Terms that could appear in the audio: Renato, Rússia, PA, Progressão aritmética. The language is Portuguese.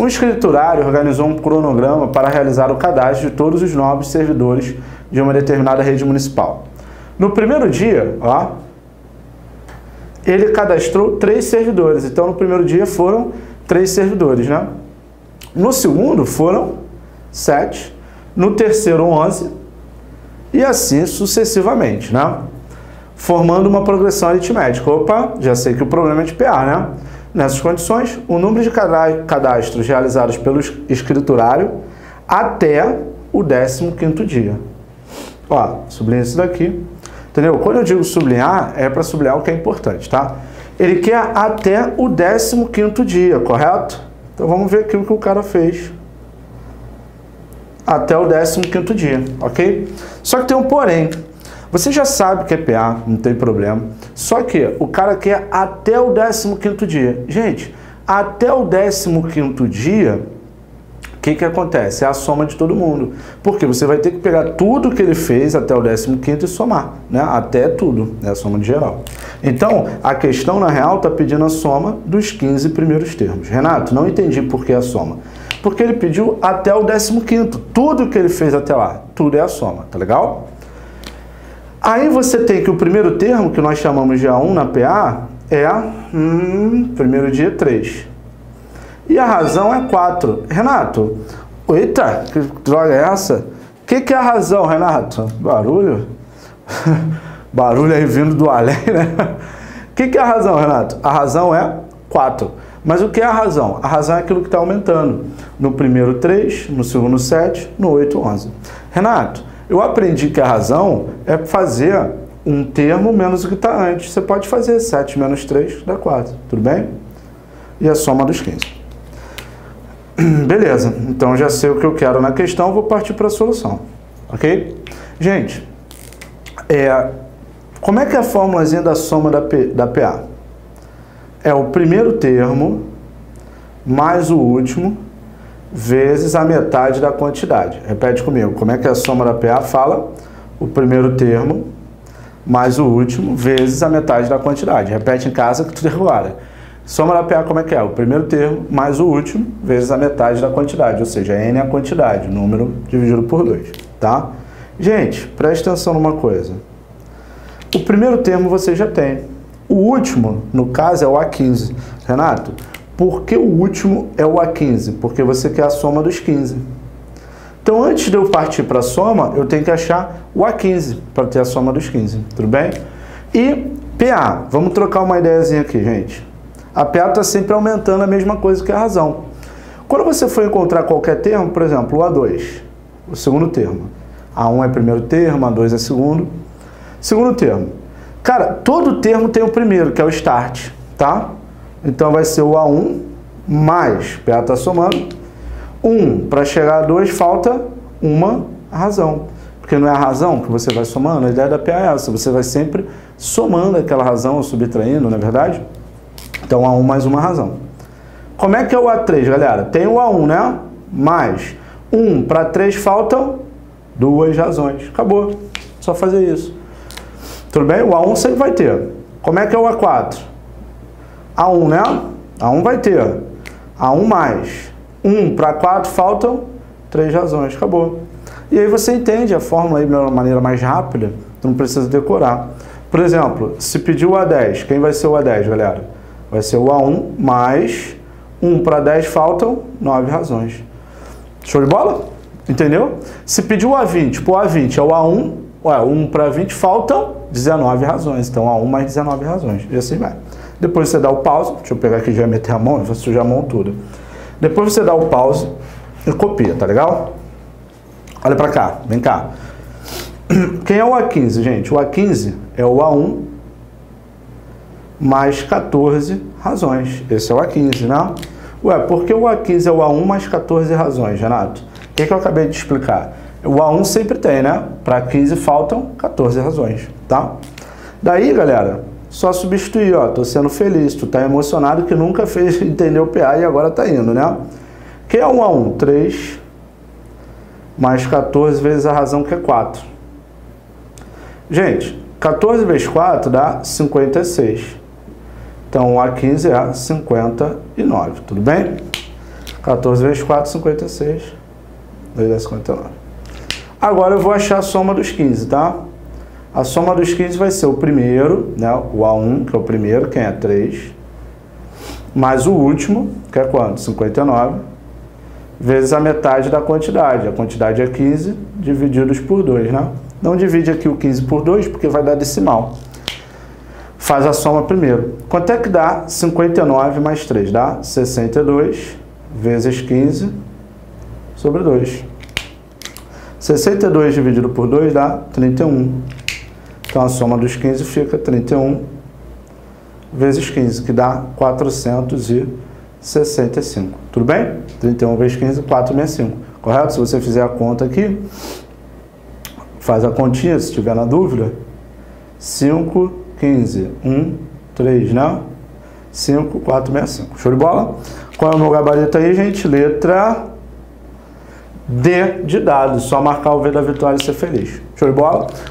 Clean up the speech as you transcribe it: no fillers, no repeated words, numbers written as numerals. O escriturário organizou um cronograma para realizar o cadastro de todos os novos servidores de uma determinada rede municipal. No primeiro dia, ó, ele cadastrou 3 servidores. Então, no primeiro dia foram 3 servidores, né? No segundo foram 7. No terceiro, 11. E assim sucessivamente, né? Formando uma progressão aritmética. Opa, já sei que o problema é de PA, né? Nessas condições, o número de cadastros realizados pelo escriturário até o 15º dia. Ó, sublinha isso daqui. Entendeu? Quando eu digo sublinhar, é para sublinhar o que é importante, tá? Ele quer até o 15º dia, correto? Então vamos ver aqui o que o cara fez. Até o 15º dia, ok? Só que tem um porém. Você já sabe que é PA, não tem problema. Só que o cara quer até o 15º dia. Gente, até o 15º dia, o que que acontece? É a soma de todo mundo. Porque você vai ter que pegar tudo que ele fez até o 15º e somar, né? Até tudo, é a soma de geral. Então, a questão, na real, está pedindo a soma dos 15 primeiros termos. Renato, não entendi por que a soma. Porque ele pediu até o 15º. Tudo que ele fez até lá, tudo é a soma, tá legal? Aí você tem que o primeiro termo, que nós chamamos de A1 na PA, é primeiro dia 3. E a razão é 4. Renato, eita, que droga é essa? Que é a razão, Renato? Barulho? Barulho aí vindo do além, né? Que é a razão, Renato? A razão é 4. Mas o que é a razão? A razão é aquilo que está aumentando. No primeiro 3, no segundo 7, no 8, 11. Renato, eu aprendi que a razão é fazer um termo menos o que está antes. Você pode fazer 7 menos 3 dá 4, tudo bem? E a soma dos 15. Beleza, então já sei o que eu quero na questão, vou partir para a solução, ok? Gente, como é que é a formulazinha da soma da PA? É o primeiro termo mais o último vezes a metade da quantidade. Repete comigo. Como é que a soma da PA fala? O primeiro termo mais o último vezes a metade da quantidade. Repete em casa que tudo é agora. Soma da PA como é que é? O primeiro termo mais o último vezes a metade da quantidade. Ou seja, N é a quantidade, número dividido por 2. Tá? Gente, presta atenção numa coisa. O primeiro termo você já tem. O último, no caso, é o A15. Renato, por que o último é o A15? Porque você quer a soma dos 15. Então, antes de eu partir para a soma, eu tenho que achar o A15 para ter a soma dos 15, tudo bem? E PA, vamos trocar uma ideiazinha aqui, gente. A PA está sempre aumentando a mesma coisa que a razão. Quando você for encontrar qualquer termo, por exemplo, o A2, o segundo termo. A1 é primeiro termo, A2 é segundo. Segundo termo. Cara, todo termo tem o primeiro, que é o start, tá? Então, vai ser o A1 mais, PA está somando, 1. Para chegar a 2, falta uma razão. Porque não é a razão que você vai somando, a ideia da PA é essa. Você vai sempre somando aquela razão, ou subtraindo, não é verdade? Então, A1 mais uma razão. Como é que é o A3, galera? Tem o A1, né? Mais 1 para 3, faltam 2 razões. Acabou. Só fazer isso. Tudo bem? O A1 sempre vai ter. Como é que é o A4? A1, né? A1 vai ter. A1 mais 1 para 4 faltam 3 razões. Acabou. E aí você entende a fórmula aí de uma maneira mais rápida. Não precisa decorar. Por exemplo, se pedir o A10, quem vai ser o A10, galera? Vai ser o A1 mais 1 para 10 faltam 9 razões. Show de bola? Entendeu? Se pedir o A20, pô, A20 é o A1, ué, 1 para 20 faltam 19 razões. Então, A1 mais 19 razões. E assim vai. Depois você dá o pause, deixa eu pegar aqui e já meter a mão, eu vou sujar a mão toda. Depois você dá o pause e copia, tá legal? Olha pra cá, vem cá. Quem é o A15, gente? O A15 é o A1 mais 14 razões. Esse é o A15, né? Ué, por que o A15 é o A1 mais 14 razões, Renato? O que é que eu acabei de explicar? O A1 sempre tem, né? Para 15 faltam 14 razões, tá? Daí, galera, só substituir, ó, tô sendo feliz, tu tá emocionado que nunca fez entender o PA e agora tá indo, né? Que é 1 a 1? 3 mais 14 vezes a razão, que é 4. Gente, 14 vezes 4 dá 56. Então, o A15 é 59, tudo bem? 14 vezes 4, 56. 2 dá 59. Agora eu vou achar a soma dos 15, tá? A soma dos 15 vai ser o primeiro, né? O A1, que é o primeiro, quem é 3. Mais o último, que é quanto? 59. Vezes a metade da quantidade. A quantidade é 15, divididos por 2, né? Não divide aqui o 15 por 2, porque vai dar decimal. Faz a soma primeiro. Quanto é que dá 59 mais 3? Dá 62 vezes 15 sobre 2. 62 dividido por 2 dá 31. Então, a soma dos 15 fica 31 vezes 15, que dá 465. Tudo bem? 31 vezes 15, 465. Correto? Se você fizer a conta aqui, faz a continha, se estiver na dúvida. 5... 15, 1, 3, né? 5, 4, 6, 5. Show de bola? Qual é o meu gabarito aí, gente? Letra D de dados. Só marcar o V da vitória e ser feliz. Show de bola?